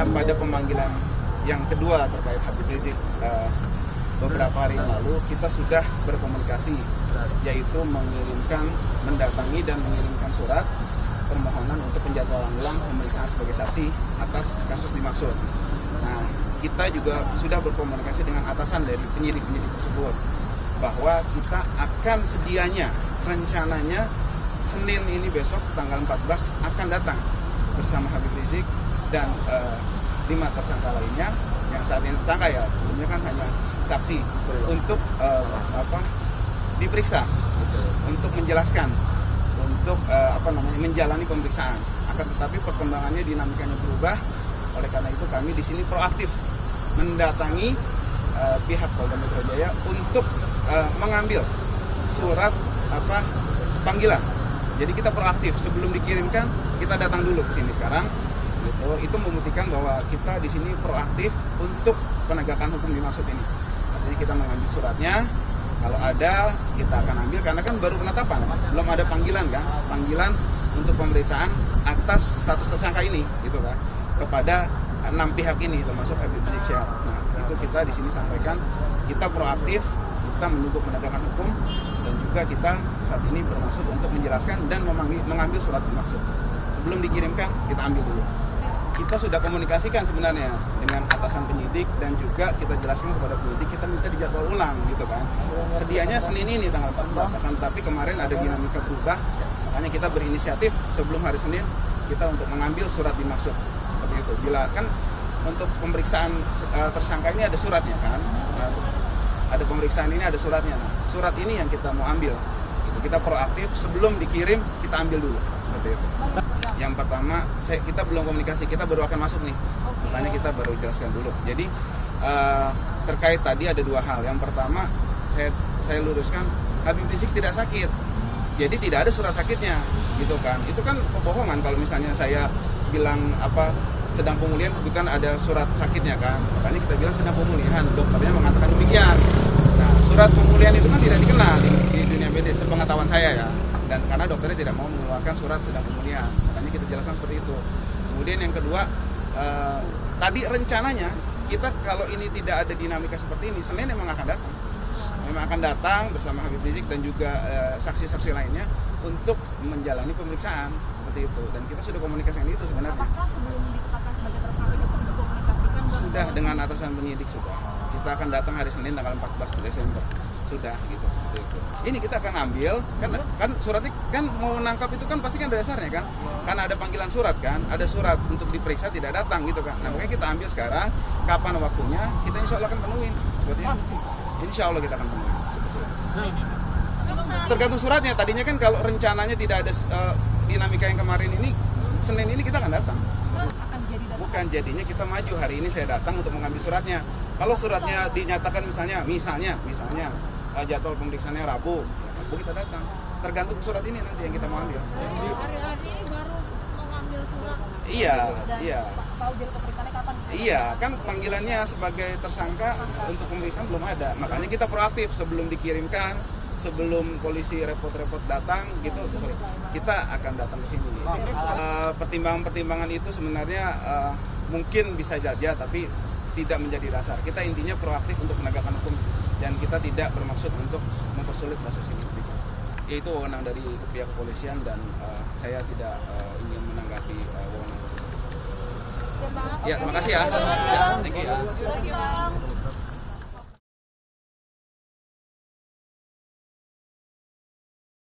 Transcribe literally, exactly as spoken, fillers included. karena pada pemanggilan yang kedua terkait Habib Rizieq uh, beberapa hari yang lalu kita sudah berkomunikasi, yaitu mengirimkan, mendatangi dan mengirimkan surat permohonan untuk penjadwalan ulang pemeriksaan sebagai saksi atas kasus dimaksud. Nah, kita juga sudah berkomunikasi dengan atasan dari penyidik-penyidik tersebut bahwa kita akan sedianya rencananya Senin ini besok tanggal empat belas akan datang bersama Habib Rizieq dan eh, lima tersangka lainnya yang saat ini tersangka ya, sebenarnya kan hanya saksi untuk eh, apa diperiksa, untuk menjelaskan, untuk eh, apa namanya menjalani pemeriksaan. Akan tetapi perkembangannya dinamikanya berubah, oleh karena itu kami di sini proaktif mendatangi eh, pihak Polda Metro Jaya untuk eh, mengambil surat apa panggilan. Jadi kita proaktif, sebelum dikirimkan kita datang dulu ke sini sekarang. Gitu. Itu membuktikan bahwa kita di sini proaktif untuk penegakan hukum dimaksud ini. Jadi kita mengambil suratnya. Kalau ada, kita akan ambil karena kan baru penetapan, belum ada panggilan kan? Panggilan untuk pemeriksaan atas status tersangka ini, gitu kan? Kepada enam pihak ini, termasuk Habib Sheikh Syahr. Nah, itu kita di sini sampaikan, kita proaktif, kita mendukung penegakan hukum, dan juga kita saat ini bermaksud untuk menjelaskan dan memanggil, mengambil surat dimaksud. Sebelum dikirimkan, kita ambil dulu. Kita sudah komunikasikan sebenarnya dengan atasan penyidik dan juga kita jelaskan kepada penyidik kita minta dijadwal ulang gitu kan. Sedianya Senin ini tanggal empat belas kan, tapi kemarin ada dinamika berubah, makanya kita berinisiatif sebelum hari Senin kita untuk mengambil surat dimaksud seperti itu. Bila kan untuk pemeriksaan uh, tersangka ini ada suratnya kan, uh, ada pemeriksaan ini ada suratnya. Nah, surat ini yang kita mau ambil. Gitu. Kita proaktif sebelum dikirim kita ambil dulu seperti itu. Yang pertama, saya, kita belum komunikasi, kita baru akan masuk nih, makanya kita baru jelaskan dulu. Jadi uh, terkait tadi ada dua hal. Yang pertama, saya, saya luruskan, Habib Rizieq tidak sakit, jadi tidak ada surat sakitnya, gitu kan? Itu kan kebohongan kalau misalnya saya bilang apa sedang pemulihan, bukan ada surat sakitnya kan? Makanya kita bilang sedang pemulihan, dokternya mengatakan demikian. Nah, surat pemulihan itu kan tidak dikenal di, di dunia medis, sepengetahuan saya ya. Dan karena dokternya tidak mau mengeluarkan surat sedang pemulihan, makanya kita jelaskan seperti itu. Kemudian yang kedua, eh, tadi rencananya kita kalau ini tidak ada dinamika seperti ini, Senin memang akan datang, memang akan datang bersama Habib Rizieq dan juga saksi-saksi eh, lainnya untuk menjalani pemeriksaan seperti itu. Dan kita sudah komunikasikan itu sebenarnya. Apakah sebelum ditetapkan sebagai tersangka itu sudah dikomunikasikan? Sudah dengan atasan penyidik sudah. Kita akan datang hari Senin tanggal empat belas Desember. Sudah gitu seperti itu. Ini kita akan ambil kan, kan suratnya kan mau nangkap itu kan pasti kan ada dasarnya kan, karena ada panggilan surat kan, ada surat untuk diperiksa tidak datang gitu kan. Nah, makanya kita ambil sekarang kapan waktunya kita insya Allah akan penuhin seperti itu. Insya Allah kita akan penuhin seperti itu. Tergantung suratnya. Tadinya kan kalau rencananya tidak ada uh, dinamika yang kemarin ini, Senin ini kita akan datang. Bukan, jadinya kita maju hari ini saya datang untuk mengambil suratnya. Kalau suratnya dinyatakan misalnya misalnya misalnya jadwal pemeriksaannya Rabu, ya, Rabu kita datang. Tergantung surat ini nanti yang kita mau ambil. Hari-hari ini baru mengambil surat. Iya, iya. Tahu jadwal pemeriksaannya kapan? Iya, kan panggilannya sebagai tersangka untuk pemeriksaan belum ada. Makanya kita proaktif sebelum dikirimkan, sebelum polisi repot-repot datang gitu, kita akan datang ke sini. Pertimbangan-pertimbangan itu sebenarnya uh, mungkin bisa jadi, tapi tidak menjadi dasar. Kita intinya proaktif untuk menegakkan hukum. Dan kita tidak bermaksud untuk mempersulit kasus ini. Itu wewenang dari pihak kepolisian dan uh, saya tidak uh, ingin menanggapi uh, wewenang tersebut. Ya, terima kasih ya. Ya, thank you ya.